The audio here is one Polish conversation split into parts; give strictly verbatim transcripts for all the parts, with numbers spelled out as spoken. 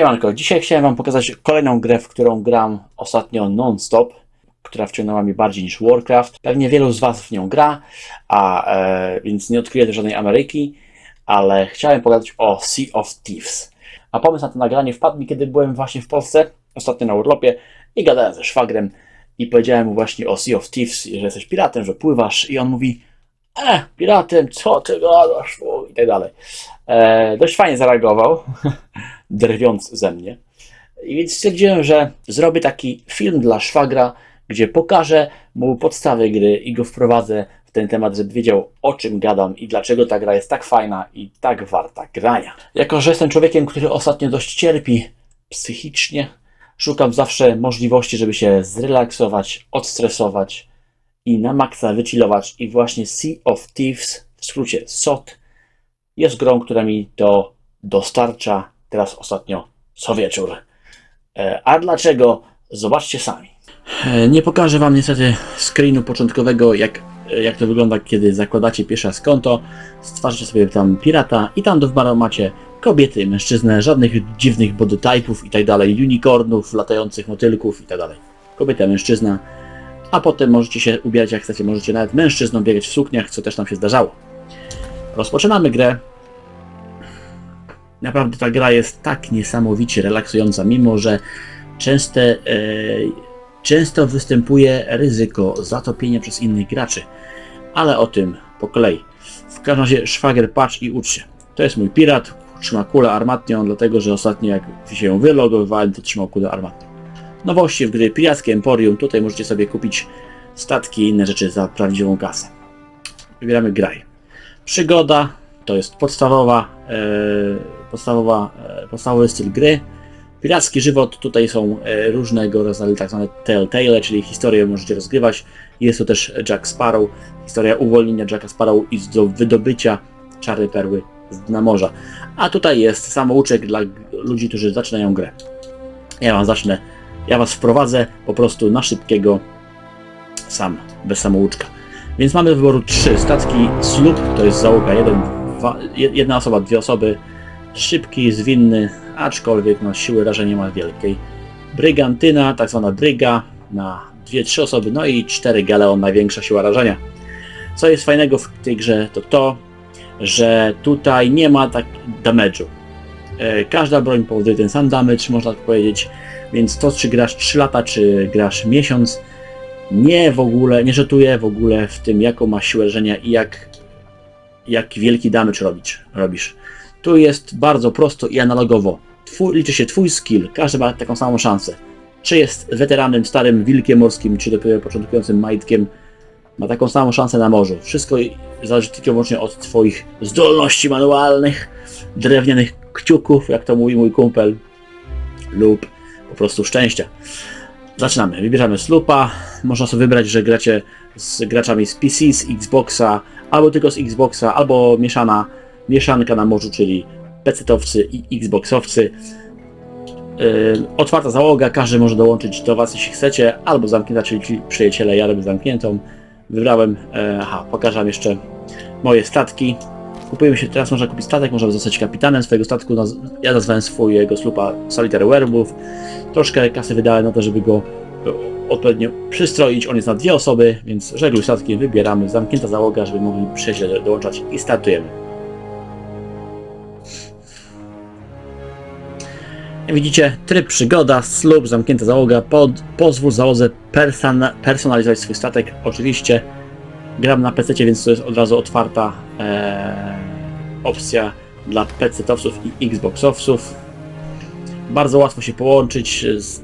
Siemanko, dzisiaj chciałem wam pokazać kolejną grę, w którą gram ostatnio non-stop, która wciągnęła mnie bardziej niż Warcraft. Pewnie wielu z was w nią gra, a e, więc nie odkryję też żadnej Ameryki, ale chciałem pogadać o Sea of Thieves. A pomysł na to nagranie wpadł mi, kiedy byłem właśnie w Polsce, ostatnio na urlopie, i gadałem ze szwagrem i powiedziałem mu właśnie o Sea of Thieves, że jesteś piratem, że pływasz, i on mówi: E, piratem, co ty gadasz? I tak dalej. E, dość fajnie zareagował, drwiąc ze mnie. I więc stwierdziłem, że zrobię taki film dla szwagra, gdzie pokażę mu podstawy gry i go wprowadzę w ten temat, żeby wiedział, o czym gadam i dlaczego ta gra jest tak fajna i tak warta grania. Jako że jestem człowiekiem, który ostatnio dość cierpi psychicznie, szukam zawsze możliwości, żeby się zrelaksować, odstresować i na maksa wychillować, i właśnie Sea of Thieves, w skrócie S O T, jest grą, która mi to dostarcza teraz ostatnio co wieczór. A dlaczego? Zobaczcie sami. Nie pokażę wam niestety screenu początkowego, jak, jak to wygląda, kiedy zakładacie pierwszy raz konto, stwarzacie sobie tam pirata i tam do wyboru macie kobiety, mężczyznę, żadnych dziwnych bodytypów i tak dalej, unicornów, latających motylków i tak dalej. Kobieta, mężczyzna. A potem możecie się ubierać jak chcecie, możecie nawet mężczyzną biegać w sukniach, co też nam się zdarzało. Rozpoczynamy grę. Naprawdę ta gra jest tak niesamowicie relaksująca, mimo że częste, e, często występuje ryzyko zatopienia przez innych graczy. Ale o tym po kolei. W każdym razie szwagier, patrz i ucz się. To jest mój pirat, trzyma kulę armatnią, dlatego że ostatnio jak się ją wylogowałem, to trzymał kulę armatnią. Nowości w gry Pirackie Emporium. Tutaj możecie sobie kupić statki i inne rzeczy za prawdziwą kasę. Wybieramy graj. Przygoda to jest podstawowa, e, podstawowa, e, podstawowy styl gry. Piracki żywot, tutaj są e, różnego rodzaju tak zwane telltale, czyli historię możecie rozgrywać. Jest to też Jack Sparrow, historia uwolnienia Jacka Sparrow i do wydobycia czarnej perły z dna morza. A tutaj jest samouczek dla ludzi, którzy zaczynają grę. Ja wam zacznę, ja was wprowadzę po prostu na szybkiego, sam, bez samouczka. Więc mamy do wyboru trzy statki. Sloop to jest załoga, jeden, dwa, jedna osoba, dwie osoby, szybki, zwinny, aczkolwiek no, siły rażenia nie ma wielkiej. Brygantyna, tak zwana bryga, na dwie, trzy osoby, no i cztery galeon, największa siła rażenia. Co jest fajnego w tej grze, to to, że tutaj nie ma tak damage'u. Każda broń powoduje ten sam damage, można tak powiedzieć, więc to, czy grasz trzy lata, czy grasz miesiąc, nie w ogóle, nie rzutuje w ogóle w tym, jaką ma siłę rażenia i jak, jak wielki damage robisz, robisz. Tu jest bardzo prosto i analogowo. Twój, liczy się twój skill, każdy ma taką samą szansę. Czy jest weteranem, starym wilkiem morskim, czy dopiero początkującym majtkiem, ma taką samą szansę na morzu. Wszystko zależy tylko i wyłącznie od twoich zdolności manualnych, drewnianych kciuków, jak to mówi mój kumpel, lub po prostu szczęścia. Zaczynamy. Wybierzemy slupa. Można sobie wybrać, że gracie z graczami z P C, z Xboxa, albo tylko z Xboxa, albo mieszana, mieszanka na morzu, czyli pecetowcy i Xboxowcy. Yy, otwarta załoga, każdy może dołączyć do was, jeśli chcecie, albo zamknięta, czyli przyjaciele. Ja robię zamkniętą. Wybrałem, e, aha, pokażę wam jeszcze moje statki. Kupujemy się, teraz można kupić statek, można zostać kapitanem swojego statku. Naz ja nazwałem swojego slupa Solitary Werewolf. Troszkę kasy wydałem na to, żeby go odpowiednio przystroić. On jest na dwie osoby, więc żegluj statkiem, wybieramy. Zamknięta załoga, żeby mogli przyjaźń dołączać, i startujemy. Jak widzicie, tryb przygoda, slup, zamknięta załoga. Pod, pozwól załodze person personalizować swój statek. Oczywiście gram na P C, więc to jest od razu otwarta e, opcja dla P C-towców i Xboxowców. Bardzo łatwo się połączyć z,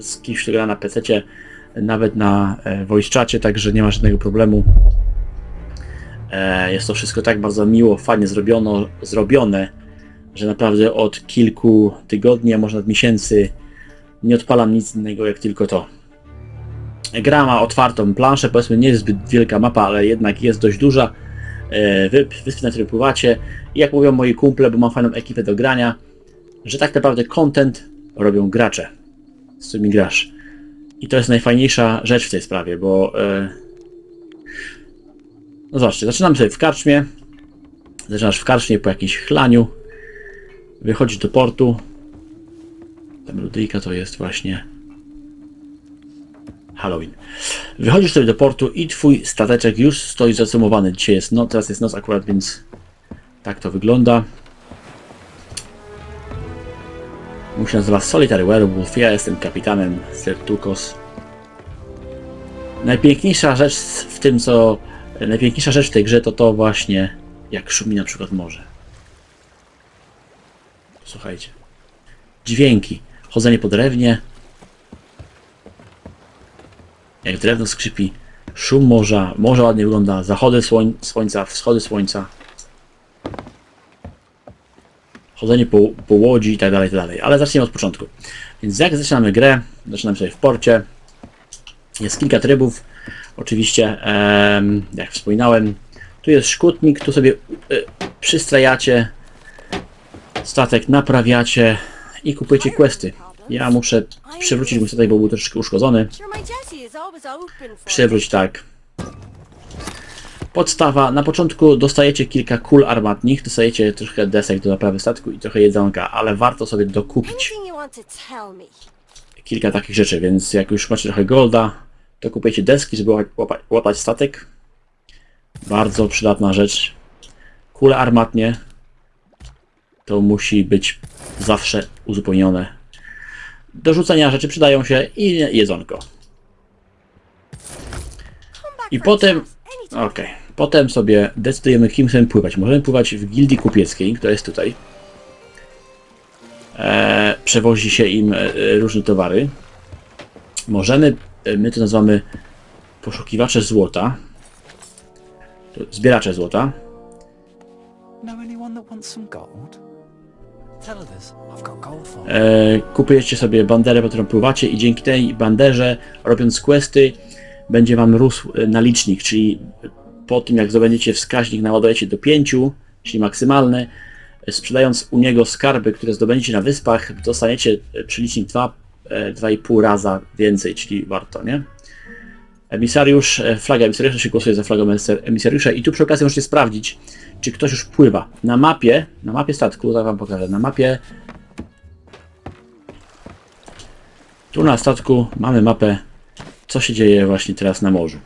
z kimś, kto gra na P C, nawet na e, voice czacie, także nie ma żadnego problemu. E, jest to wszystko tak bardzo miło, fajnie zrobiono, zrobione, że naprawdę od kilku tygodni, a może nawet miesięcy nie odpalam nic innego jak tylko to. Gra ma otwartą planszę, powiedzmy nie jest zbyt wielka mapa, ale jednak jest dość duża. Wy, wyspy, na której pływacie, i jak mówią moi kumple, bo mam fajną ekipę do grania, że tak naprawdę content robią gracze, z którymi grasz. I to jest najfajniejsza rzecz w tej sprawie, bo... No zobaczcie, zaczynamy sobie w karczmie. Zaczynasz w karczmie po jakimś chlaniu. Wychodzisz do portu. Ta melodyjka to jest właśnie Halloween. Wychodzisz sobie do portu i twój stateczek już stoi zacumowany. Dzisiaj jest noc, teraz jest noc akurat, więc tak to wygląda. Mój się nazywa Solitary Werewolf, ja jestem kapitanem Sir Tukos. Najpiękniejsza rzecz w tym, co... Najpiękniejsza rzecz w tej grze to to właśnie, jak szumi na przykład morze. Słuchajcie. Dźwięki. Chodzenie po drewnie. Jak drewno skrzypi. Szum morza. Morze ładnie wygląda. Zachody słoń, słońca, wschody słońca. Chodzenie po, po łodzi i tak dalej, i tak dalej. Ale zaczniemy od początku. Więc jak zaczynamy grę, zaczynamy sobie w porcie. Jest kilka trybów. Oczywiście, em, jak wspominałem, tu jest szkutnik, tu sobie y, przystrajacie statek, naprawiacie i kupujecie questy. Ja muszę przywrócić mój statek, bo był troszeczkę uszkodzony. Przywróć, tak. Podstawa. Na początku dostajecie kilka kul armatnich, dostajecie trochę desek do naprawy statku i trochę jedzonka, ale warto sobie dokupić kilka takich rzeczy, więc jak już macie trochę golda, to kupujecie deski, żeby łapać, łapać statek. Bardzo przydatna rzecz. Kule armatnie. To musi być zawsze uzupełnione. Do rzucenia rzeczy przydają się i jedzonko. I potem... Okej. Potem sobie decydujemy, kim chcemy pływać. Możemy pływać w gildii kupieckiej, która jest tutaj. Eee, przewozi się im różne towary. Możemy... My to nazywamy poszukiwacze złota. Zbieracze złota. E, kupujecie sobie banderę, po którą pływacie i dzięki tej banderze, robiąc questy, będzie wam rósł nalicznik, czyli po tym jak zdobędziecie wskaźnik, naładujecie do pięciu, czyli maksymalny. Sprzedając u niego skarby, które zdobędziecie na wyspach, dostaniecie przelicznik dwa, dwa i pół razy więcej, czyli warto, nie? Emisariusz, flaga emisariusza się głosuje za flagą emisariusza i tu przy okazji możecie sprawdzić, czy ktoś już pływa. Na mapie, na mapie statku, tak wam pokażę, na mapie tu na statku mamy mapę, co się dzieje właśnie teraz na morzu.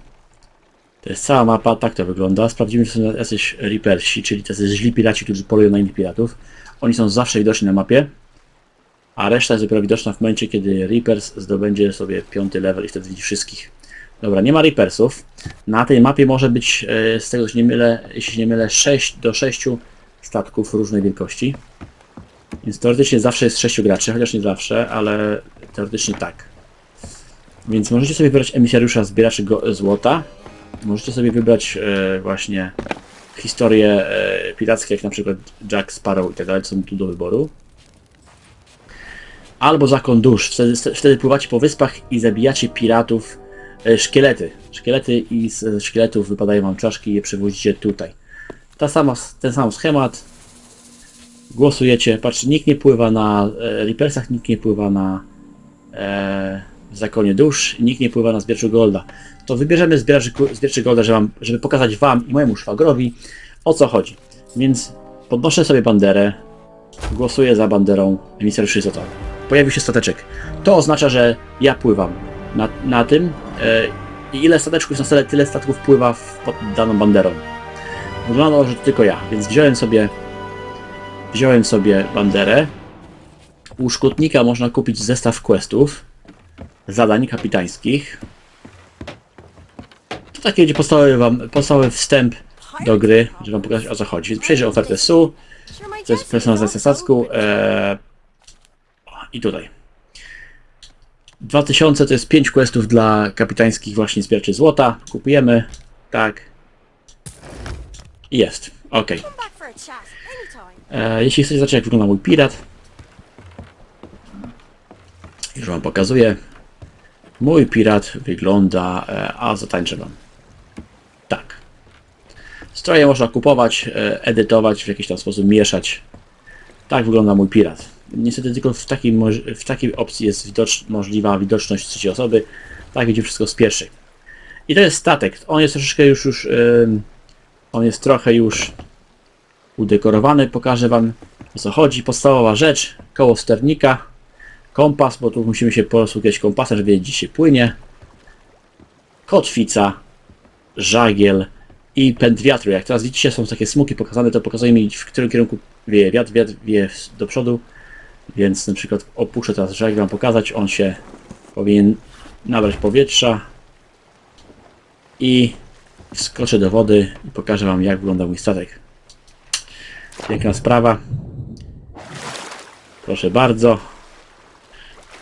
To jest cała mapa, tak to wygląda. Sprawdzimy, czy są jacyś Reapersi, czyli tacy źli piraci, którzy polują na innych piratów. Oni są zawsze widoczni na mapie, a reszta jest dopiero widoczna w momencie, kiedy Reapers zdobędzie sobie piąty level i wtedy widzi wszystkich. Dobra, nie ma Reapersów. Na tej mapie może być, z tego co się nie mylę, jeśli się nie mylę, sześć do sześciu statków różnej wielkości. Więc teoretycznie zawsze jest sześciu graczy, chociaż nie zawsze, ale teoretycznie tak. Więc możecie sobie wybrać emisariusza, zbieraczy złota. Możecie sobie wybrać właśnie historie pirackie, jak na przykład Jack Sparrow i tak dalej, są tu do wyboru. Albo zakon dusz, wtedy, wtedy pływacie po wyspach i zabijacie piratów, e, szkielety. Szkielety i z szkieletów wypadają wam czaszki i je przewozicie tutaj. Ta sama, ten sam schemat. Głosujecie, patrzcie, nikt nie pływa na e, Reapersach, nikt nie pływa na e, zakonie dusz, nikt nie pływa na zbieraczu golda. To wybierzemy zbieraczy, zbieraczy golda, żeby, wam, żeby pokazać wam i mojemu szwagrowi, o co chodzi. Więc podnoszę sobie banderę, głosuję za banderą emisariuszy złota. Pojawił się stateczek. To oznacza, że ja pływam na, na tym i yy, ile stateczków na stole, tyle statków pływa w, pod daną banderą. Wyglądało, że to tylko ja, więc wziąłem sobie wziąłem sobie banderę. U szkutnika można kupić zestaw questów, zadań kapitańskich. To takie będzie podstawowy, wam, podstawowy wstęp do gry, żeby wam pokazać, o co chodzi. Więc przejrzę ofertę S U, to jest personalizacja statku. Yy, I tutaj. dwa tysiące to jest pięć questów dla kapitańskich właśnie zbieraczy złota. Kupujemy. Tak. I jest. Ok. E, jeśli chcecie zobaczyć, jak wygląda mój pirat. Już wam pokazuję. Mój pirat wygląda... E, a zatańczę wam. Tak. Stroje można kupować, e, edytować, w jakiś tam sposób mieszać. Tak wygląda mój pirat. Niestety tylko w takiej, w takiej opcji jest widocz, możliwa widoczność trzeciej osoby. Tak widzicie wszystko z pierwszej. I to jest statek. On jest troszeczkę już... już yy, on jest trochę już udekorowany. Pokażę wam, o co chodzi. Podstawowa rzecz. Koło sternika. Kompas, bo tu musimy się posługiwać kompasa, żeby wiedzieć, gdzie się płynie. Kotwica, żagiel i pęd wiatru. Jak teraz widzicie, są takie smugi pokazane, to pokazuje mi, w którym kierunku wieje wiatr. Wiatr wieje do przodu, więc na przykład opuszczę teraz żagiel, wam pokazać. On się powinien nabrać powietrza i wskoczę do wody i pokażę wam, jak wygląda mój statek. Piękna sprawa. Proszę bardzo.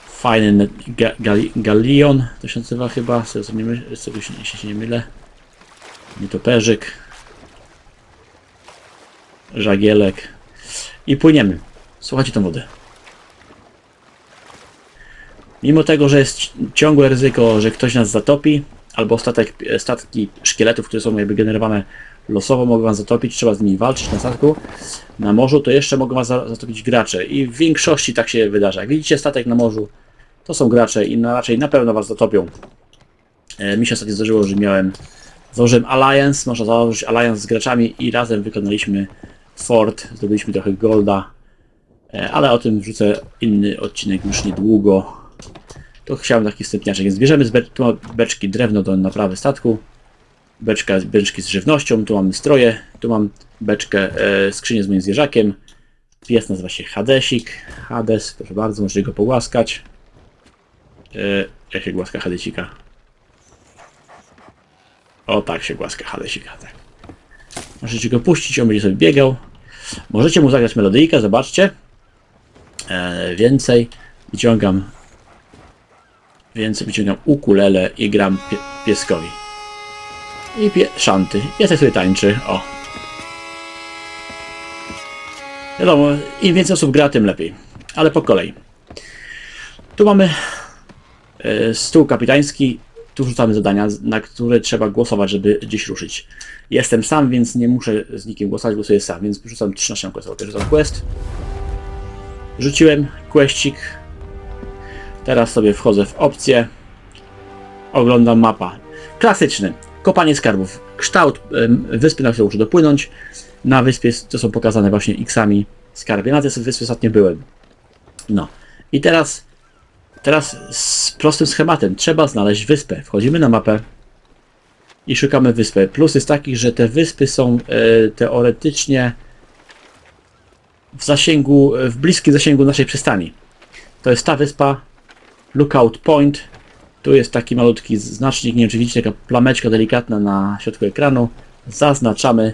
Fajny ga gali galion, to się nazywa chyba, jeśli się, się nie mylę. Nietoperzyk. Żagielek. I płyniemy. Słuchajcie tą wodę. Mimo tego, że jest ciągłe ryzyko, że ktoś nas zatopi, albo statek, statki szkieletów, które są jakby generowane losowo, mogą was zatopić, trzeba z nimi walczyć na statku, na morzu, to jeszcze mogą was zatopić gracze. I w większości tak się wydarza. Jak widzicie, statek na morzu to są gracze i na, raczej na pewno was zatopią. E, mi się ostatnio zdarzyło, że miałem, założyłem alliance, można założyć alliance z graczami i razem wykonaliśmy fort, zdobyliśmy trochę golda, e, ale o tym wrzucę inny odcinek już niedługo. To chciałem taki wstępniaczek, więc bierzemy z be tu mam beczki drewno do naprawy statku, beczka, beczki z żywnością, tu mamy stroje, tu mam beczkę, e, skrzynię z moim zwierzakiem. Pies nazywa się Hadesik, Hades, proszę bardzo, możecie go pogłaskać. E, jak się głaska Hadesika? O, tak się głaska Hadesika, tak. Możecie go puścić, on będzie sobie biegał. Możecie mu zagrać melodyjkę, zobaczcie. E, więcej, wyciągam Więc wyciągam ukulele i gram pie pieskowi. I pie szanty. Piesek sobie tańczy. O. Wiadomo, im więcej osób gra, tym lepiej. Ale po kolei. Tu mamy y, stół kapitański. Tu wrzucamy zadania, na które trzeba głosować, żeby gdzieś ruszyć. Jestem sam, więc nie muszę z nikim głosować, głosuję sam. Więc wrzucam trzynastą quest. Wrzucam quest. Rzuciłem questik. Teraz sobie wchodzę w opcję, oglądam mapa. Klasyczny, kopanie skarbów, kształt wyspy, na którą muszę dopłynąć. Na wyspie to są pokazane właśnie X-ami skarby. Na tej wyspie ostatnio byłem. No i teraz, teraz z prostym schematem trzeba znaleźć wyspę. Wchodzimy na mapę i szukamy wyspy. Plus jest taki, że te wyspy są y, teoretycznie w zasięgu, w bliskim zasięgu naszej przystani. To jest ta wyspa. Lookout point. Tu jest taki malutki znacznik, nie wiem czy widzicie, taka plameczka delikatna na środku ekranu. Zaznaczamy,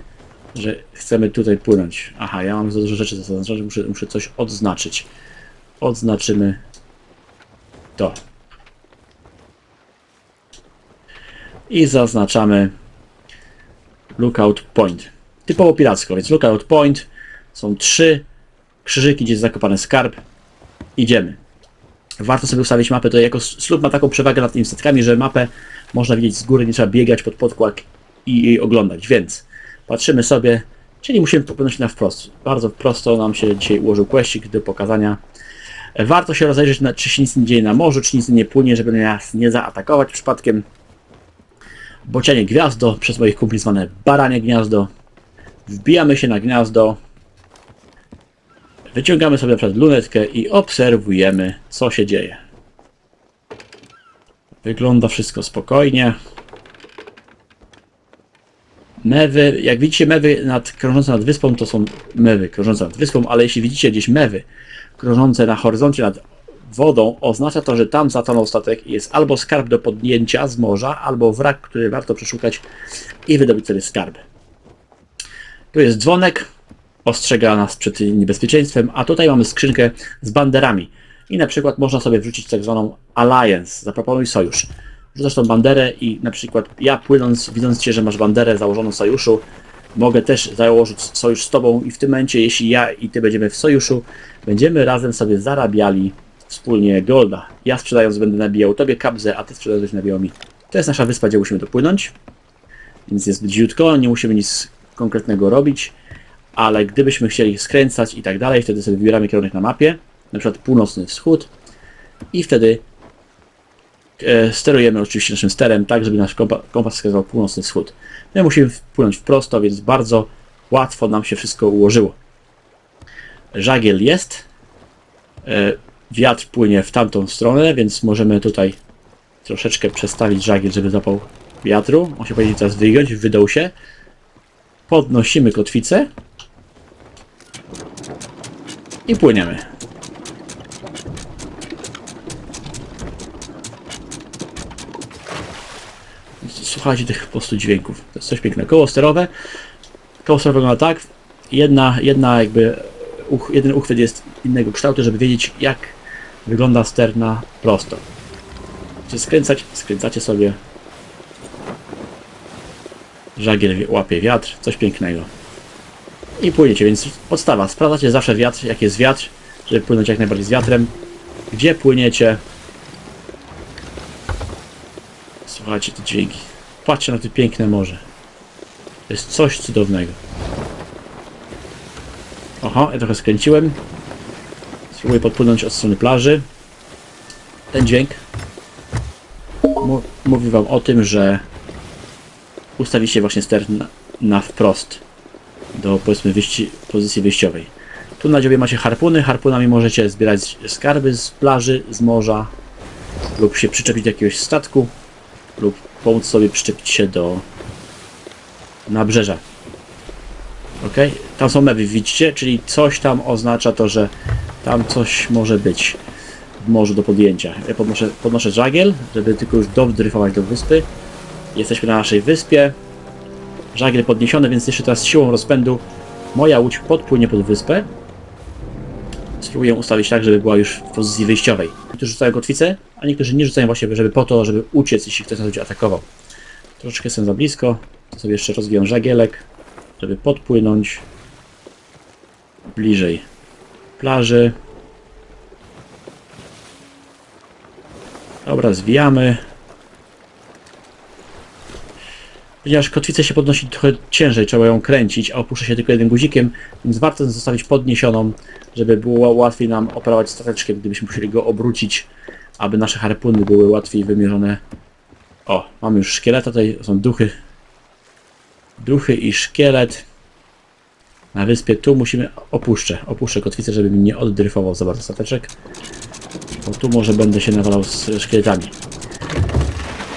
że chcemy tutaj płynąć. Aha, ja mam za dużo rzeczy zaznaczone, muszę, muszę coś odznaczyć. Odznaczymy to. I zaznaczamy Lookout point. Typowo piracko, więc Lookout point. Są trzy krzyżyki, gdzie jest zakopany skarb. Idziemy. Warto sobie ustawić mapę, to jako słup ma taką przewagę nad tymi statkami, że mapę można widzieć z góry, nie trzeba biegać pod podkład i jej oglądać, więc patrzymy sobie, czyli musimy popłynąć na wprost. Bardzo prosto nam się dzisiaj ułożył questik do pokazania. Warto się rozejrzeć, na, czy się nic nie dzieje na morzu, czy nic nie płynie, żeby nas nie zaatakować przypadkiem. Bocianie gwiazdo, przez moich kumpli zwane baranie gniazdo. Wbijamy się na gniazdo. Wyciągamy sobie na przykład lunetkę i obserwujemy, co się dzieje. Wygląda wszystko spokojnie. Mewy, jak widzicie, mewy nad, krążące nad wyspą to są mewy krążące nad wyspą, ale jeśli widzicie gdzieś mewy krążące na horyzoncie nad wodą, oznacza to, że tam zatonął statek i jest albo skarb do podjęcia z morza, albo wrak, który warto przeszukać i wydobyć sobie skarby. Tu jest dzwonek. Ostrzega nas przed niebezpieczeństwem, a tutaj mamy skrzynkę z banderami. I na przykład można sobie wrzucić tak zwaną alliance, zaproponuj sojusz. Wrzucasz tą banderę i na przykład ja płynąc, widząc Cię, że masz banderę założoną w sojuszu, mogę też założyć sojusz z Tobą i w tym momencie, jeśli ja i Ty będziemy w sojuszu, będziemy razem sobie zarabiali wspólnie golda. Ja sprzedając będę nabijał Tobie kabzę, a Ty sprzedając będziesz nabijał mi. To jest nasza wyspa, gdzie musimy dopłynąć, więc jest dziutko, nie musimy nic konkretnego robić. Ale gdybyśmy chcieli skręcać i tak dalej, wtedy sobie wybieramy kierunek na mapie, na przykład północny wschód i wtedy e, sterujemy oczywiście naszym sterem tak, żeby nasz kompa kompas wskazywał północny wschód. My musimy wpłynąć wprost, więc bardzo łatwo nam się wszystko ułożyło. Żagiel jest, e, Wiatr płynie w tamtą stronę, więc możemy tutaj troszeczkę przestawić żagiel, żeby zapał wiatru. On się powinien teraz wygiąć, wydał się. Podnosimy kotwicę i płyniemy. Słuchajcie tych po prostu dźwięków. To jest coś pięknego. Koło sterowe. Koło sterowe wygląda tak. Jedna, jedna jakby, uch, jeden uchwyt jest innego kształtu, żeby wiedzieć, jak wygląda ster na prosto. Chcecie skręcać? Skręcacie sobie. Żagiel łapie wiatr. Coś pięknego. I płyniecie, więc podstawa. Sprawdzacie zawsze wiatr, jak jest wiatr, żeby płynąć jak najbardziej z wiatrem. Gdzie płyniecie? Słuchajcie te dźwięki. Patrzcie na to piękne morze. To jest coś cudownego. Oho, ja trochę skręciłem. Spróbuję podpłynąć od strony plaży. Ten dźwięk mówi wam o tym, że ustawicie właśnie ster na, na wprost do, powiedzmy, wyjści, pozycji wyjściowej. Tu na dziobie macie harpuny. Harpunami możecie zbierać skarby z plaży, z morza lub się przyczepić do jakiegoś statku lub pomóc sobie przyczepić się do nabrzeża. Ok? Tam są meby, widzicie? Czyli coś tam oznacza to, że tam coś może być w morzu do podjęcia. Ja podnoszę, podnoszę żagiel, żeby tylko już dodryfować do wyspy. Jesteśmy na naszej wyspie. Żagiel podniesiony, więc jeszcze teraz siłą rozpędu moja łódź podpłynie pod wyspę. Spróbuję ustawić tak, żeby była już w pozycji wyjściowej. Niektórzy rzucają kotwicę, a niektórzy nie rzucają właśnie, żeby po to, żeby uciec, jeśli ktoś nas będzie atakował. Troszeczkę jestem za blisko. To sobie jeszcze rozwijam żagielek, żeby podpłynąć bliżej plaży. Dobra, zwijamy. Ponieważ kotwicę się podnosi trochę ciężej, trzeba ją kręcić, a opuszcza się tylko jednym guzikiem, więc warto zostawić podniesioną, żeby było łatwiej nam operować stateczkiem, gdybyśmy musieli go obrócić, aby nasze harpuny były łatwiej wymierzone. O, mamy już szkieleta, tutaj są duchy. Duchy i szkielet. Na wyspie tu musimy... Opuszczę, opuszczę kotwicę, żeby mi nie oddryfował za bardzo stateczek. Bo tu może będę się nawalał z szkieletami.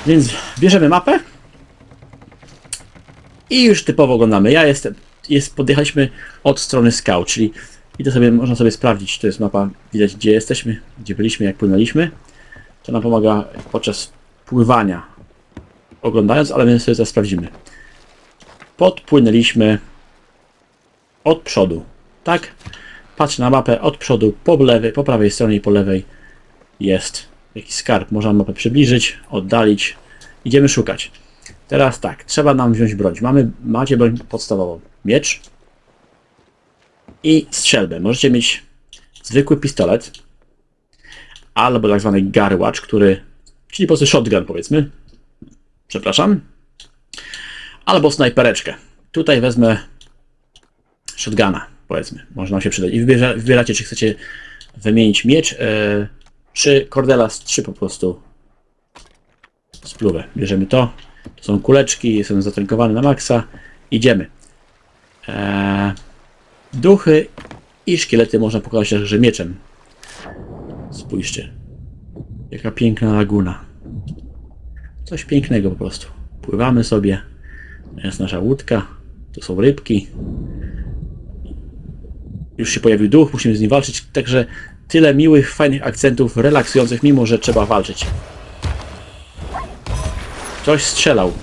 Więc bierzemy mapę. I już typowo oglądamy. Ja jestem, jest, podjechaliśmy od strony skał, czyli i to sobie można sobie sprawdzić. To jest mapa, widać gdzie jesteśmy, gdzie byliśmy, jak płynęliśmy. To nam pomaga podczas pływania, oglądając, ale my sobie to sprawdzimy. Podpłynęliśmy od przodu, tak? Patrzę na mapę od przodu, po lewej, po prawej stronie i po lewej jest jakiś skarb. Można mapę przybliżyć, oddalić. Idziemy szukać. Teraz tak, trzeba nam wziąć broń. Mamy, macie broń podstawową. Miecz i strzelbę. Możecie mieć zwykły pistolet albo tak zwany garłacz, który, czyli po prostu shotgun powiedzmy. Przepraszam. Albo snajpereczkę. Tutaj wezmę shotguna powiedzmy. Może nam się przydać. I wybiera, wybieracie, czy chcecie wymienić miecz, yy, czy Cordelas, czy po prostu spluwę. Bierzemy to. To są kuleczki, jestem zatrękowany na maksa. Idziemy. Eee, duchy i szkielety można pokonać także mieczem. Spójrzcie. Jaka piękna laguna. Coś pięknego po prostu. Pływamy sobie. Jest nasza łódka. To są rybki. Już się pojawił duch, musimy z nim walczyć. Także tyle miłych, fajnych akcentów, relaksujących, mimo że trzeba walczyć. Ktoś strzelał.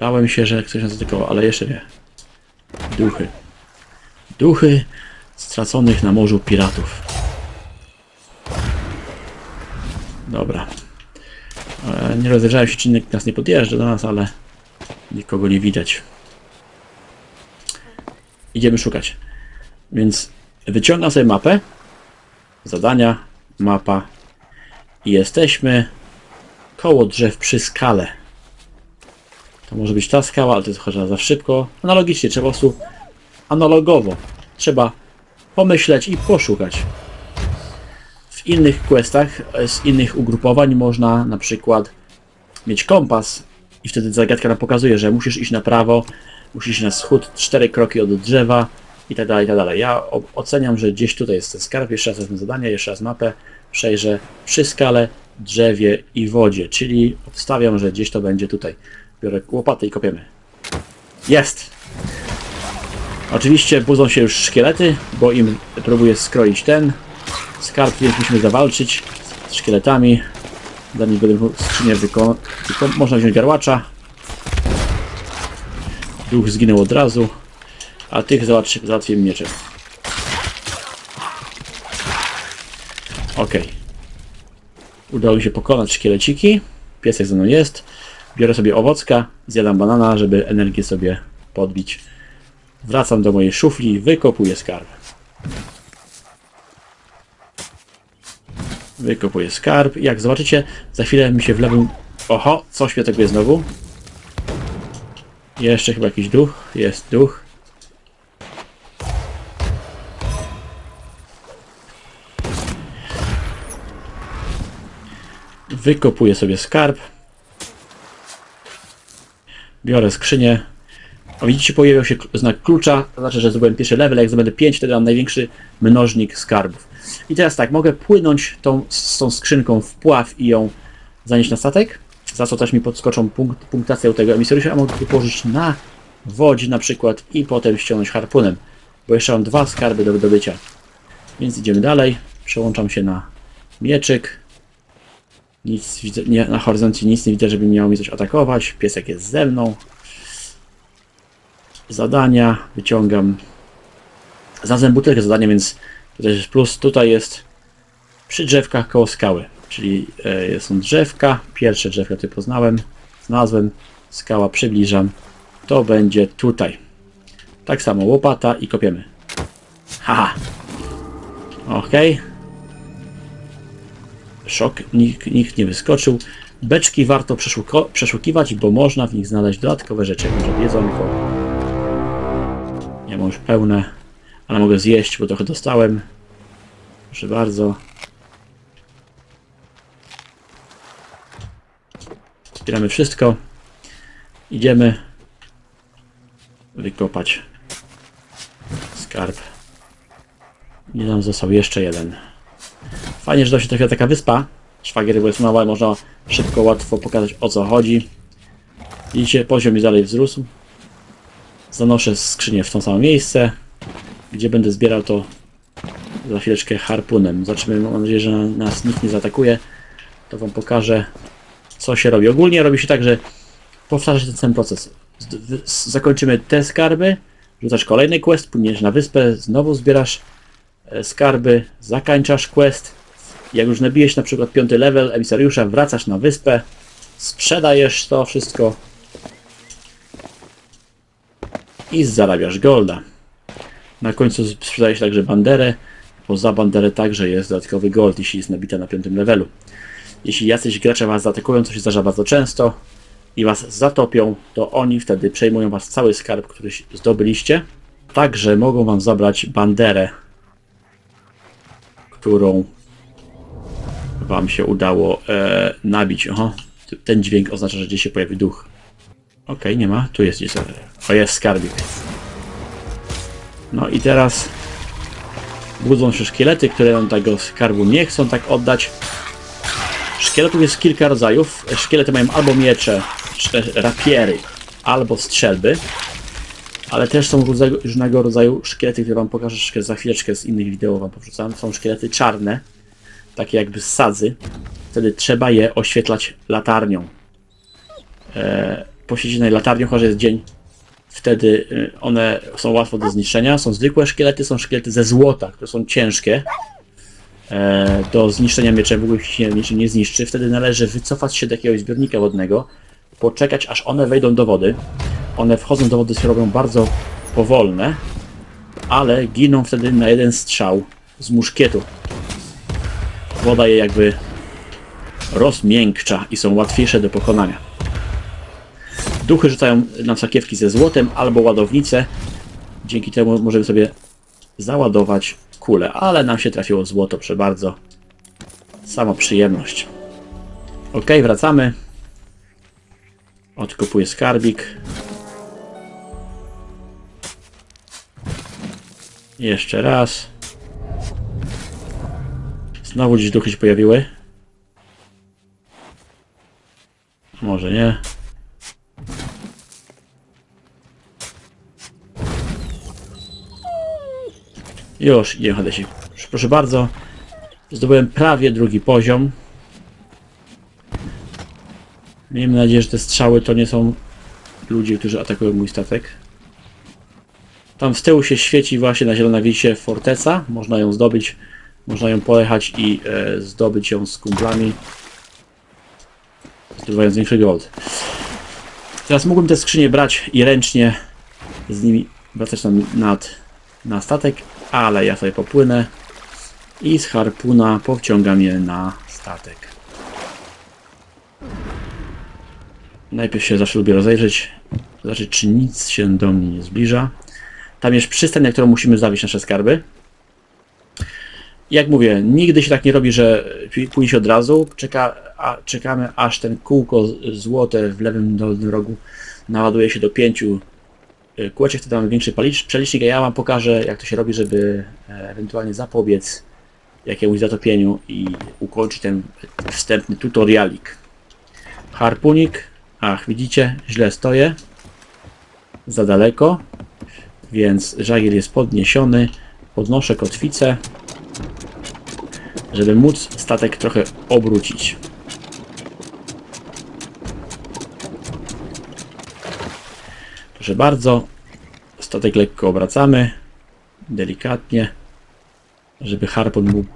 Bałem się, że ktoś nas zaatakował, ale jeszcze nie. Duchy. Duchy straconych na morzu piratów. Dobra. Nie rozejrzałem się, czy nikt nas nie podjeżdża do nas, ale nikogo nie widać. Idziemy szukać. Więc wyciągam sobie mapę. Zadania, mapa. I jesteśmy... koło drzew przy skale. To może być ta skała, ale to jest chyba za szybko. Analogicznie, trzeba po prostu analogowo. Trzeba pomyśleć i poszukać. W innych questach, z innych ugrupowań można na przykład mieć kompas i wtedy zagadka nam pokazuje, że musisz iść na prawo, musisz iść na wschód, cztery kroki od drzewa i tak dalej, i tak dalej. Ja oceniam, że gdzieś tutaj jest ten skarb. Jeszcze raz wezmę zadanie, jeszcze raz mapę, przejrzę przy skale, drzewie i wodzie, czyli obstawiam, że gdzieś to będzie tutaj. Biorę łopatę i kopiemy. Jest! Oczywiście budzą się już szkielety, bo im próbuję skroić ten skarb, więc musimy zawalczyć z szkieletami. Zanim będę skrzynię wykonać, można wziąć garłacza. Duch zginął od razu, a tych załatwię mieczem. Ok. Udało mi się pokonać szkieleciki. Piesek ze mną jest. Biorę sobie owocka, zjadam banana, żeby energię sobie podbić. Wracam do mojej szufli, wykopuję skarb. Wykopuję skarb. Jak zobaczycie, za chwilę mi się w lewym... Oho, coś mnie atakuje znowu. Jeszcze chyba jakiś duch. Jest duch. Wykopuję sobie skarb. Biorę skrzynię. O, widzicie, pojawił się znak klucza, to znaczy, że zrobiłem pierwszy level, jak zdobędę pięć, wtedy mam największy mnożnik skarbów. I teraz tak, mogę płynąć tą, z tą skrzynką w pław i ją zanieść na statek, za co też mi podskoczą punkt, punktację u tego emisariusza, a mogę go położyć na wodzie na przykład i potem ściągnąć harpunem, bo jeszcze mam dwa skarby do wydobycia. Więc idziemy dalej, przełączam się na mieczyk. Nic widzę, nie, na horyzoncie nic nie widzę, żeby miało mi coś atakować, piesek jest ze mną. Zadania, wyciągam. Znalazłem butelkę zadania, więc to też jest plus. Tutaj jest przy drzewkach koło skały, czyli y, są drzewka. Pierwsze drzewka tutaj poznałem, znalazłem, skała, przybliżam. To będzie tutaj. Tak samo łopata i kopiemy. Haha. Ok. Szok, nikt, nikt nie wyskoczył. Beczki warto przeszukiwać, bo można w nich znaleźć dodatkowe rzeczy, które jedzonko. Ja mam już pełne, ale mogę zjeść, bo trochę dostałem. Proszę bardzo. Zbieramy wszystko. Idziemy wykopać skarb. Nie, nam został jeszcze jeden. Fajnie, że to się trafiła taka wyspa. Szwagier, bo jest mała, można szybko, łatwo pokazać, o co chodzi. Widzicie, poziom mi dalej wzrósł. Zanoszę skrzynię w to samo miejsce, gdzie będę zbierał to za chwileczkę harpunem. Zobaczymy, mam nadzieję, że nas nikt nie zaatakuje. To wam pokażę, co się robi. Ogólnie robi się tak, że powtarza się ten sam proces. Zakończymy te skarby, rzucasz kolejny quest, płyniesz na wyspę, znowu zbierasz skarby, zakończasz quest. Jak już nabijesz na przykład piąty level emisariusza, wracasz na wyspę, sprzedajesz to wszystko i zarabiasz golda. Na końcu sprzedajesz także banderę, bo za banderę także jest dodatkowy gold, jeśli jest nabita na piątym levelu. Jeśli jacyś gracze was zaatakują, co się zdarza bardzo często, i was zatopią, to oni wtedy przejmują was cały skarb, który zdobyliście. Także mogą wam zabrać banderę, którą wam się udało e, nabić. Oho, ten dźwięk oznacza, że gdzieś się pojawi duch. Okej, okay, nie ma. Tu jest gdzieś. O, jest skarbik. No i teraz budzą się szkielety, które nam tego skarbu nie chcą tak oddać. Szkieletów jest kilka rodzajów. Szkielety mają albo miecze, rapiery, albo strzelby. Ale też są różnego rodzaju szkielety, które wam pokażę za chwileczkę, z innych wideo wam powrzucam. Są szkielety czarne, takie jakby z sadzy. Wtedy trzeba je oświetlać latarnią. Eee... Posiedzi na latarnią, chociaż jest dzień, wtedy one są łatwo do zniszczenia. Są zwykłe szkielety, są szkielety ze złota, które są ciężkie e, do zniszczenia mieczem, w ogóle ich się niczym nie zniszczy. Wtedy należy wycofać się do jakiegoś zbiornika wodnego, poczekać, aż one wejdą do wody. One wchodzą do wody, się robią bardzo powolne, ale giną wtedy na jeden strzał z muszkietu. Woda je jakby rozmiękcza i są łatwiejsze do pokonania. Duchy rzucają nam sakiewki ze złotem albo ładownice. Dzięki temu możemy sobie załadować kulę, ale nam się trafiło złoto, proszę bardzo. Sama przyjemność. Ok, wracamy. Odkopuję skarbik. Jeszcze raz. Znowu gdzieś duchy się pojawiły. Może nie. Już, idziemy, Hadesik. Proszę bardzo. Zdobyłem prawie drugi poziom. Miejmy nadzieję, że te strzały to nie są ludzie, którzy atakują mój statek. Tam z tyłu się świeci właśnie na zielonawicie forteca. Można ją zdobyć. Można ją pojechać i e, zdobyć ją z kumplami. Zdobywając większy gold. Teraz mógłbym te skrzynie brać i ręcznie z nimi wracać tam nad, na statek. Ale ja sobie popłynę i z harpuna powciągam je na statek. Najpierw się zawsze lubię rozejrzeć, zobaczyć, czy nic się do mnie nie zbliża. Tam jest przystań, na którą musimy zawieźć nasze skarby. Jak mówię, nigdy się tak nie robi, że pójdzie się od razu. Czeka, a, czekamy, aż ten kółko złote w lewym dolnym rogu naładuje się do pięciu kółeczek, wtedy mamy większy przelicznik, a ja wam pokażę, jak to się robi, żeby ewentualnie zapobiec jakiemuś zatopieniu i ukończyć ten wstępny tutorialik. Harpunik. Ach, widzicie, źle stoję. Za daleko. Więc żagiel jest podniesiony. Podnoszę kotwicę, żeby móc statek trochę obrócić. Proszę bardzo, statek lekko obracamy, delikatnie, żeby harpun mógł,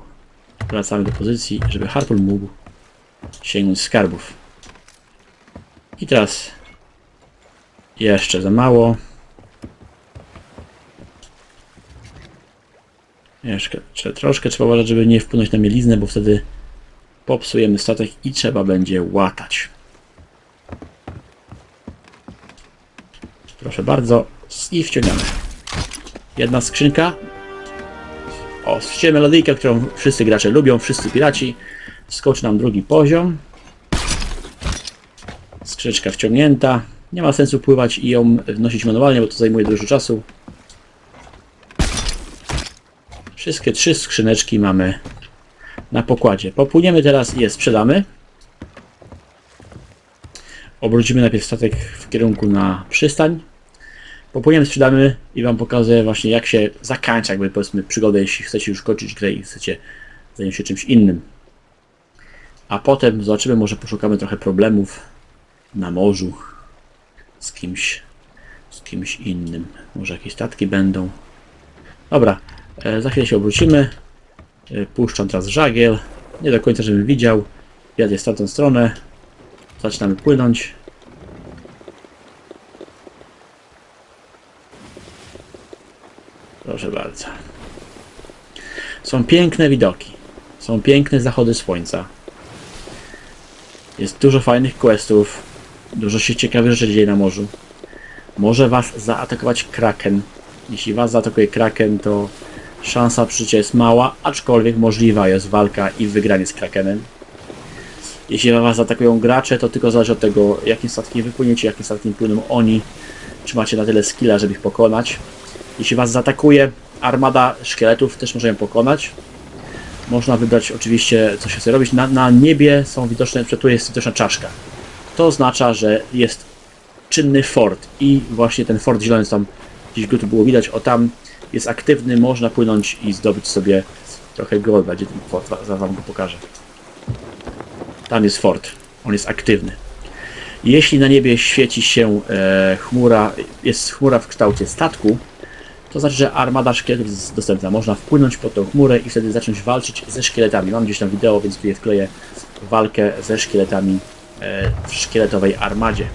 wracamy do pozycji, żeby harpun mógł sięgnąć skarbów. I teraz jeszcze za mało. Jeszcze troszkę trzeba uważać, żeby nie wpłynąć na mieliznę, bo wtedy popsujemy statek i trzeba będzie łatać. Proszę bardzo, i wciągamy. Jedna skrzynka. O, słyszycie melodyjkę, którą wszyscy gracze lubią, wszyscy piraci. Skoczy nam drugi poziom. Skrzynka wciągnięta. Nie ma sensu pływać i ją wnosić manualnie, bo to zajmuje dużo czasu. Wszystkie trzy skrzyneczki mamy na pokładzie. Popłyniemy teraz i je sprzedamy. Obrócimy najpierw statek w kierunku na przystań. Popłyniemy, sprzedamy i wam pokażę właśnie, jak się zakończy, jakby, powiedzmy, przygodę, jeśli chcecie już kończyć grę i chcecie zająć się czymś innym. A potem zobaczymy, może poszukamy trochę problemów na morzu z kimś, z kimś innym. Może jakieś statki będą. Dobra, za chwilę się obrócimy. Puszczam teraz żagiel. Nie do końca, żebym widział. Wiatr jest w tamtą stronę. Zaczynamy płynąć. Proszę bardzo. Są piękne widoki. Są piękne zachody słońca. Jest dużo fajnych questów. Dużo się ciekawych rzeczy dzieje na morzu. Może was zaatakować kraken. Jeśli was zaatakuje kraken, to szansa przeżycia jest mała, aczkolwiek możliwa jest walka i wygranie z krakenem. Jeśli was zaatakują gracze, to tylko zależy od tego, jakim statkiem wypłyniecie, jakim statkiem płyną oni, czy macie na tyle skilla, żeby ich pokonać. Jeśli was zaatakuje armada szkieletów, też można ją pokonać. Można wybrać oczywiście, co się chce robić. Na, na niebie są widoczne, tu jest widoczna czaszka. To oznacza, że jest czynny fort i właśnie ten fort zielony jest tam, gdzieś go tu było widać, o tam jest aktywny, można płynąć i zdobyć sobie trochę golda, gdzie ten fort, za wam go pokażę. Tam jest fort, on jest aktywny. Jeśli na niebie świeci się e, chmura, jest chmura w kształcie statku, to znaczy, że armada szkieletów jest dostępna. Można wpłynąć pod tą chmurę i wtedy zacząć walczyć ze szkieletami. Mam gdzieś tam wideo, więc tu je wkleję, walkę ze szkieletami e, w szkieletowej armadzie.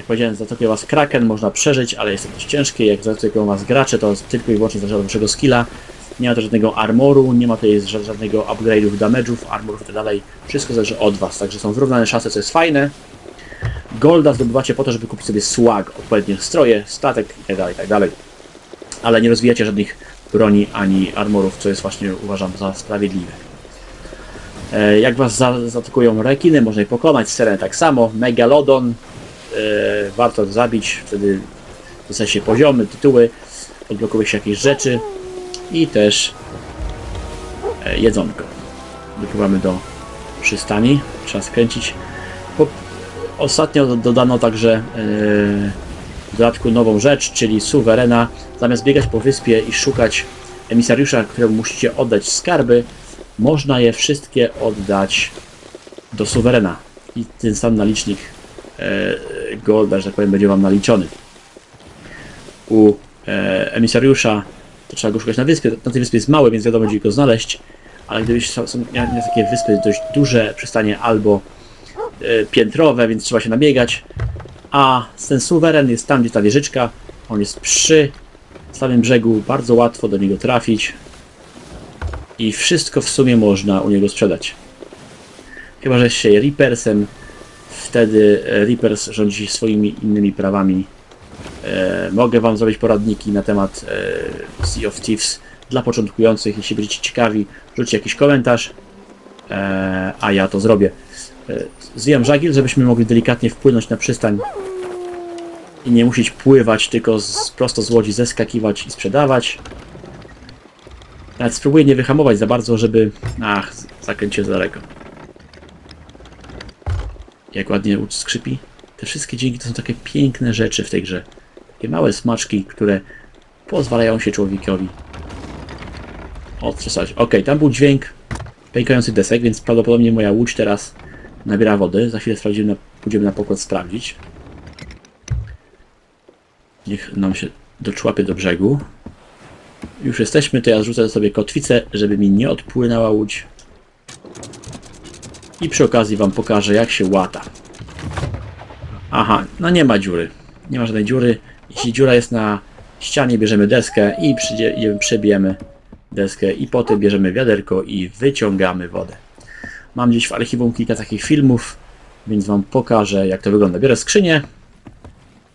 Jak powiedziałem, zaatakują was Kraken, można przeżyć, ale jest to dość ciężkie. Jak zaatakują was gracze, to tylko i wyłącznie zależy od waszego skilla. Nie ma to żadnego armoru, nie ma tutaj żadnego upgrade'ów, damage'ów, armorów itd. Wszystko zależy od was, także są wyrównane szanse, co jest fajne. Golda zdobywacie po to, żeby kupić sobie swag, odpowiednie stroje, statek itd., itd. Ale nie rozwijacie żadnych broni ani armorów, co jest właśnie, uważam, za sprawiedliwe. Jak was zaatakują rekiny, można je pokonać, Seren tak samo, Megalodon, warto zabić, wtedy dostajecie poziomy, tytuły, odblokowuje się jakieś rzeczy i też jedzonko. Dopływamy do przystani, trzeba skręcić. Ostatnio dodano także w dodatku nową rzecz, czyli suwerena. Zamiast biegać po wyspie i szukać emisariusza, któremu musicie oddać skarby, można je wszystkie oddać do suwerena i ten sam nalicznik golda, że tak powiem, będzie wam naliczony. U emisariusza to trzeba go szukać na wyspie. Na tej wyspie jest mały, więc wiadomo, gdzie go znaleźć, ale gdybyś są, są takie wyspy dość duże, przystanie albo y, piętrowe, więc trzeba się nabiegać, a ten suweren jest tam, gdzie ta wieżyczka, on jest przy samym brzegu, bardzo łatwo do niego trafić i wszystko w sumie można u niego sprzedać. Chyba że się Reapersem, wtedy Reapers rządzi swoimi innymi prawami. E, mogę wam zrobić poradniki na temat e, Sea of Thieves dla początkujących. Jeśli będziecie ciekawi, rzućcie jakiś komentarz, e, a ja to zrobię. E, zwijam żagiel, żebyśmy mogli delikatnie wpłynąć na przystań i nie musieć pływać, tylko z, prosto z łodzi zeskakiwać i sprzedawać. Nawet spróbuję nie wyhamować za bardzo, żeby... Ach, zakręciłem za daleko. Jak ładnie łódź skrzypi. Te wszystkie dźwięki to są takie piękne rzeczy w tej grze. Takie małe smaczki, które pozwalają się człowiekowi odczesać. Okej, okay, tam był dźwięk pękający desek, więc prawdopodobnie moja łódź teraz nabiera wody. Za chwilę sprawdzimy, na, pójdziemy na pokład sprawdzić. Niech nam się doczłapie do brzegu. Już jesteśmy, to ja zrzucę sobie kotwicę, żeby mi nie odpłynęła łódź. I przy okazji wam pokażę, jak się łata. Aha, no nie ma dziury. Nie ma żadnej dziury. Jeśli dziura jest na ścianie, bierzemy deskę i przebijemy deskę i potem bierzemy wiaderko i wyciągamy wodę. Mam gdzieś w archiwum kilka takich filmów, więc wam pokażę, jak to wygląda. Biorę skrzynię,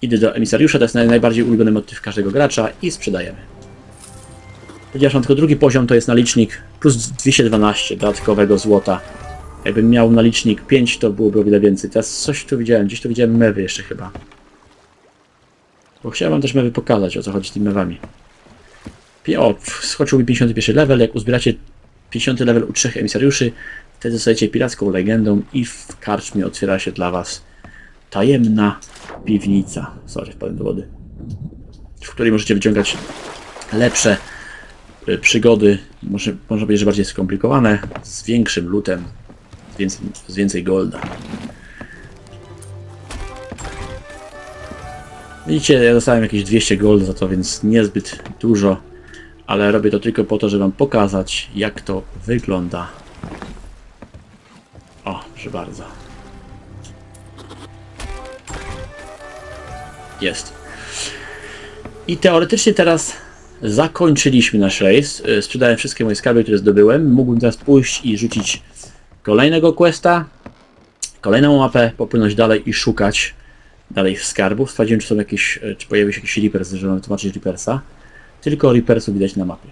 idę do emisariusza, to jest najbardziej ulubiony motyw każdego gracza i sprzedajemy. Ponieważ mam tylko drugi poziom, to jest nalicznik plus dwieście dwanaście dodatkowego złota. Jakbym miał nalicznik pięć, to byłoby o wiele więcej. Teraz coś tu widziałem, gdzieś tu widziałem mewy jeszcze chyba. Bo chciałem wam też mewy pokazać, o co chodzi z tymi mewami. O, skoczył mi pięćdziesiąty pierwszy level. Jak uzbieracie pięćdziesiąty level u trzech emisariuszy, wtedy zostajecie piracką legendą i w karczmie otwiera się dla was tajemna piwnica. Sorry, wpadłem do wody. W której możecie wyciągać lepsze przygody. Może, może być, że bardziej skomplikowane, z większym lootem. Więcej, z więcej golda. Widzicie, ja dostałem jakieś dwieście golda za to, więc niezbyt dużo, ale robię to tylko po to, żeby wam pokazać, jak to wygląda. O, proszę bardzo. Jest. I teoretycznie teraz zakończyliśmy nasz rejs. Sprzedałem wszystkie moje skarby, które zdobyłem. Mógłbym teraz pójść i rzucić kolejnego questa, kolejną mapę, popłynąć dalej i szukać dalej skarbów. Sprawdziłem, czy są jakieś, czy pojawił się jakiś Reapers, żeby nam wytłumaczyć Reapersa. Tylko Reapersu widać na mapie.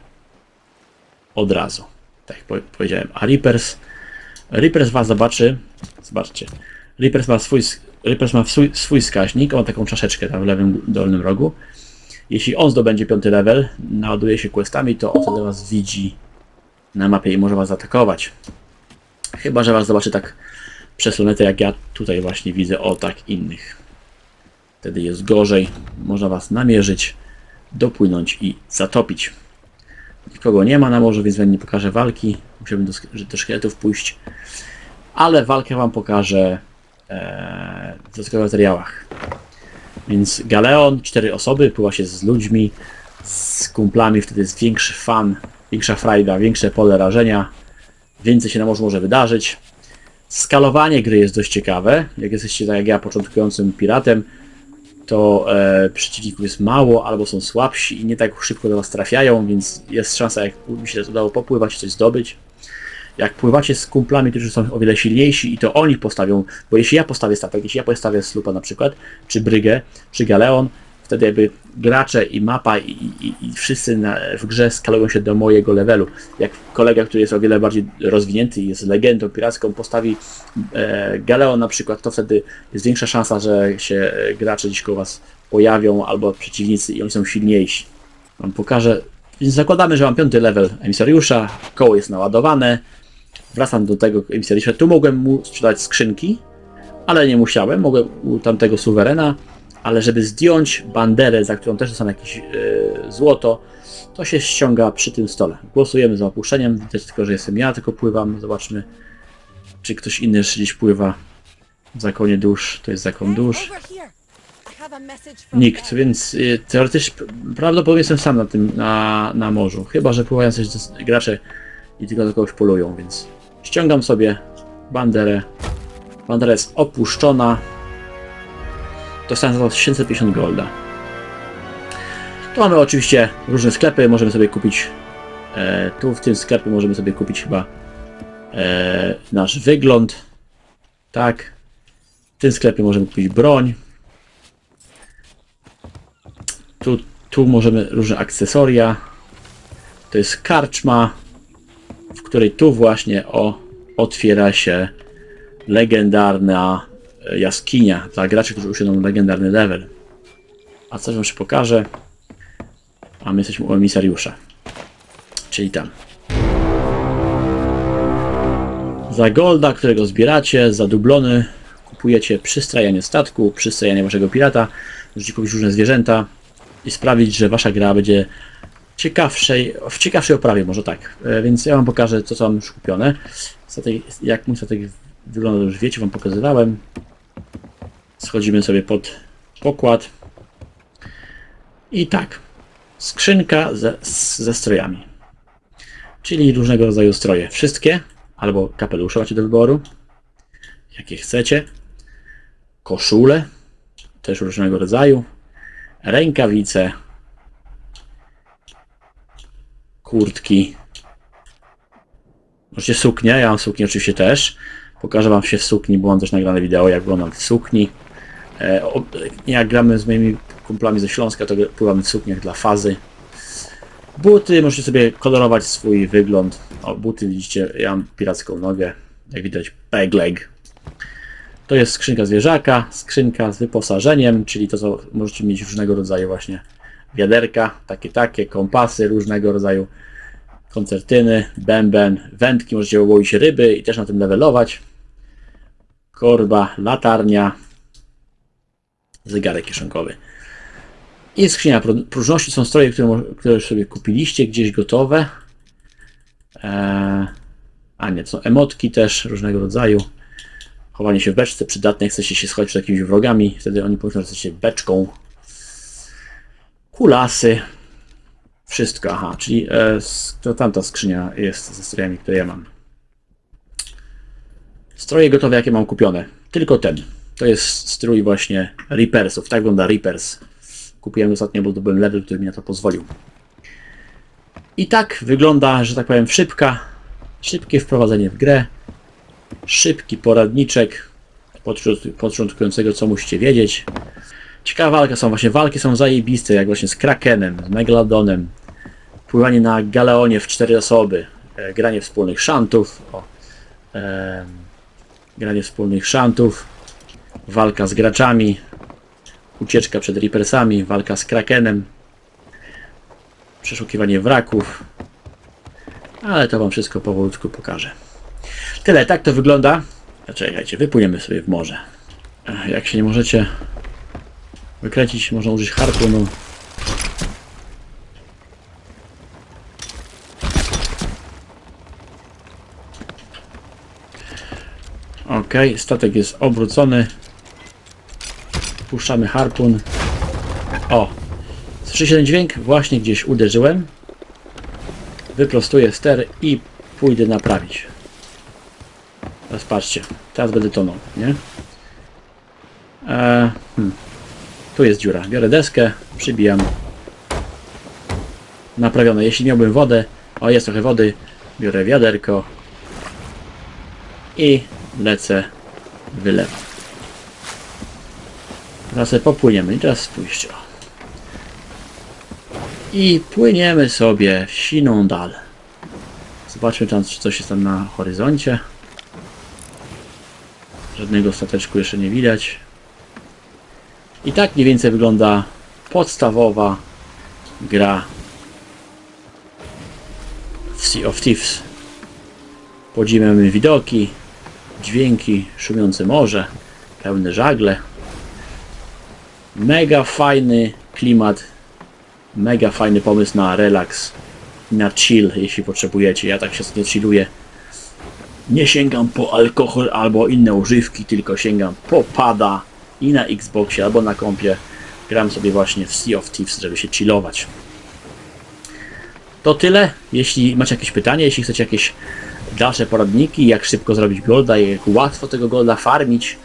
Od razu. Tak jak powiedziałem. A Reapers... Reapers was zobaczy... Zobaczcie. Reapers ma swój, Reapers ma swój, swój wskaźnik. On ma taką czaszeczkę tam w lewym dolnym rogu. Jeśli on zdobędzie piąty level, naładuje się questami, to on wtedy was widzi na mapie i może was zaatakować. Chyba że was zobaczy tak przez lunetę, jak ja tutaj właśnie widzę, o tak innych. Wtedy jest gorzej, można was namierzyć, dopłynąć i zatopić. Nikogo nie ma na morzu, więc wam nie pokażę walki. Musiałbym do, do szkieletów pójść, ale walkę wam pokażę e, w dodatkowych materiałach. Więc Galeon, cztery osoby, pływa się z ludźmi, z kumplami, wtedy jest większy fan, większa frajda, większe pole rażenia. Więcej się na morzu może wydarzyć. Skalowanie gry jest dość ciekawe. Jak jesteście tak jak ja początkującym piratem, to e, przeciwników jest mało, albo są słabsi i nie tak szybko do was trafiają, więc jest szansa, jak mi się udało popływać, coś zdobyć. Jak pływacie z kumplami, którzy są o wiele silniejsi i to oni postawią, bo jeśli ja postawię statek, jeśli ja postawię słupa na przykład, czy brygę, czy galeon, wtedy jakby gracze i mapa i, i, i wszyscy na, w grze skalują się do mojego levelu. Jak kolega, który jest o wiele bardziej rozwinięty i jest legendą piracką, postawi e, galeon na przykład, to wtedy jest większa szansa, że się gracze dziś koło was pojawią albo przeciwnicy i oni są silniejsi. Wam pokażę. Więc zakładamy, że mam piąty level emisariusza, koło jest naładowane. Wracam do tego emisariusza. Tu mogłem mu sprzedać skrzynki, ale nie musiałem. Mogłem u tamtego suwerena, ale żeby zdjąć banderę, za którą też dostałem jakieś yy, złoto, to się ściąga przy tym stole. Głosujemy za opuszczeniem. Widać tylko, że jestem ja, tylko pływam. Zobaczmy, czy ktoś inny jeszcze gdzieś pływa. W zakonie dusz, to jest zakon dusz. Nikt, więc y, teoretycznie prawdopodobnie jestem sam na tym, na, na morzu. Chyba że pływają coś gracze i tylko do kogoś polują, więc ściągam sobie banderę. Bandera jest opuszczona. Dostałem za tysiąc pięćdziesiąt golda. Tu mamy oczywiście różne sklepy, możemy sobie kupić... E, tu w tym sklepie możemy sobie kupić chyba e, nasz wygląd. Tak. W tym sklepie możemy kupić broń. Tu, tu możemy różne akcesoria. To jest karczma, w której tu właśnie o, otwiera się legendarna jaskinia dla graczy, którzy usiądą na legendarny level. A coś wam jeszcze pokażę. A my jesteśmy u emisariusza. Czyli tam. Za golda, którego zbieracie, za dublony, kupujecie przystrajanie statku, przystrajanie waszego pirata. Możecie kupić różne zwierzęta i sprawić, że wasza gra będzie ciekawszej, w ciekawszej oprawie, może tak. Więc ja wam pokażę, co mam już kupione. Statek, jak mój statek wygląda, już wiecie, wam pokazywałem. Schodzimy sobie pod pokład. I tak. Skrzynka ze, ze strojami. Czyli różnego rodzaju stroje. Wszystkie. Albo kapelusze macie do wyboru. Jakie chcecie. Koszule. Też różnego rodzaju. Rękawice. Kurtki. Możecie suknię. Ja mam suknię oczywiście też. Pokażę wam się w sukni, bo mam też nagrane wideo, jak wyglądam w sukni. Jak gramy z moimi kumplami ze Śląska, to pływamy w sukniach dla fazy. Buty, możecie sobie kolorować swój wygląd. O, buty widzicie, ja mam piracką nogę, jak widać, peg leg. To jest skrzynka zwierzaka, skrzynka z wyposażeniem, czyli to, co możecie mieć różnego rodzaju właśnie wiaderka, takie, takie, kompasy, różnego rodzaju koncertyny, bęben, wędki, możecie łowić ryby i też na tym levelować. Korba, latarnia, zegarek kieszonkowy. I skrzynia próżności są stroje, które, które już sobie kupiliście, gdzieś gotowe. Eee, a nie, to są emotki też różnego rodzaju. Chowanie się w beczce przydatne, chcecie się schować przed jakimiś wrogami, wtedy oni pomyślą, że jesteście beczką. Kulasy. Wszystko, aha, czyli e, to tamta skrzynia jest ze strojami, które ja mam. Stroje gotowe, jakie mam kupione. Tylko ten. To jest strój właśnie Reapersów. Tak wygląda Reapers. Kupiłem ostatnio, bo zdobyłem level, który mi na to pozwolił. I tak wygląda, że tak powiem, szybka. Szybkie wprowadzenie w grę. Szybki poradniczek początkującego, co musicie wiedzieć. Ciekawa walka są, właśnie walki są zajebiste, jak właśnie z Krakenem, z Megalodonem, pływanie na galeonie w cztery osoby, e, granie wspólnych szantów, o, e, granie wspólnych szantów, walka z graczami, ucieczka przed Reapersami, walka z Krakenem, przeszukiwanie wraków, ale to wam wszystko powolutku pokażę. Tyle, tak to wygląda. Czekajcie, wypłyniemy sobie w morze. Jak się nie możecie wykręcić, można użyć harpunu. Ok, statek jest obrócony. Puszczamy harpun. O! Słyszycie ten dźwięk? Właśnie gdzieś uderzyłem. Wyprostuję ster i pójdę naprawić. Teraz patrzcie. Teraz będę tonął, nie? Eee, hmm. Tu jest dziura. Biorę deskę, przybijam. Naprawione. Jeśli miałbym wodę, o jest trochę wody, biorę wiaderko i lecę, wylewam. Teraz sobie popłyniemy. I teraz spójrzcie. I płyniemy sobie w siną dal. Zobaczmy tam, czy coś jest tam na horyzoncie. Żadnego stateczku jeszcze nie widać. I tak mniej więcej wygląda podstawowa gra w Sea of Thieves. Podziwiamy widoki, dźwięki, szumiące morze, pełne żagle. Mega fajny klimat, mega fajny pomysł na relaks, na chill, jeśli potrzebujecie. Ja tak się nie chilluję. Nie sięgam po alkohol albo inne używki, tylko sięgam po pada i na Xboxie albo na kompie. Gram sobie właśnie w Sea of Thieves, żeby się chillować. To tyle. Jeśli macie jakieś pytanie, jeśli chcecie jakieś dalsze poradniki, jak szybko zrobić golda, jak łatwo tego golda farmić,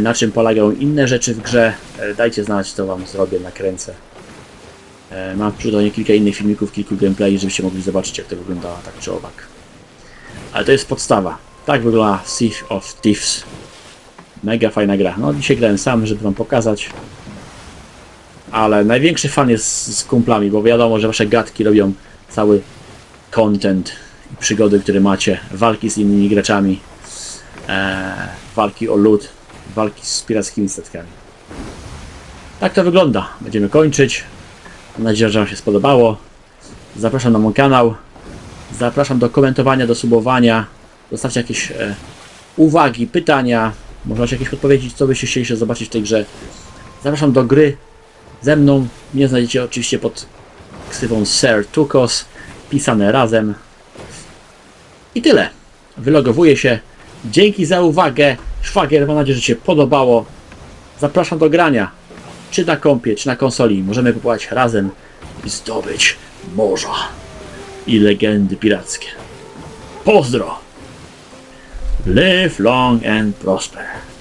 na czym polegają inne rzeczy w grze, dajcie znać, to wam zrobię, nakręcę. Mam przygotowanie kilka innych filmików, kilku gameplay, żebyście mogli zobaczyć, jak to wygląda tak czy owak. Ale to jest podstawa. Tak wygląda Sea of Thieves. Mega fajna gra. No dzisiaj grałem sam, żeby wam pokazać. Ale największy fan jest z kumplami, bo wiadomo, że wasze gadki robią cały content i przygody, które macie. Walki z innymi graczami. Eee, walki o loot. Walki z pirackimi statkami. Tak to wygląda. Będziemy kończyć. Mam nadzieję, że wam się spodobało. Zapraszam na mój kanał. Zapraszam do komentowania, do subowania. Zostawcie jakieś e, uwagi, pytania. Może macie jakieś odpowiedzi, co byście chcieli się zobaczyć w tej grze. Zapraszam do gry ze mną. Mnie znajdziecie oczywiście pod ksywą Sir Tukos. Pisane razem. I tyle. Wylogowuję się. Dzięki za uwagę. Szwagier, mam nadzieję, że się podobało. Zapraszam do grania. Czy na kompie, czy na konsoli. Możemy popłać razem i zdobyć morza i legendy pirackie. Pozdro! Live long and prosper.